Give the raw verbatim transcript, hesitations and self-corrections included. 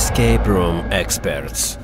escape room experts.